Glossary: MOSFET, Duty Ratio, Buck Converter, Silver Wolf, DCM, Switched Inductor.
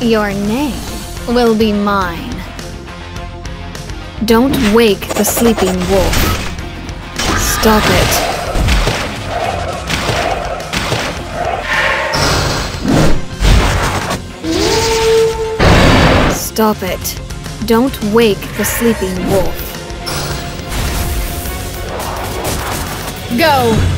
Your name will be mine. Don't wake the sleeping wolf. Stop it. Stop it. Don't wake the sleeping wolf. Go!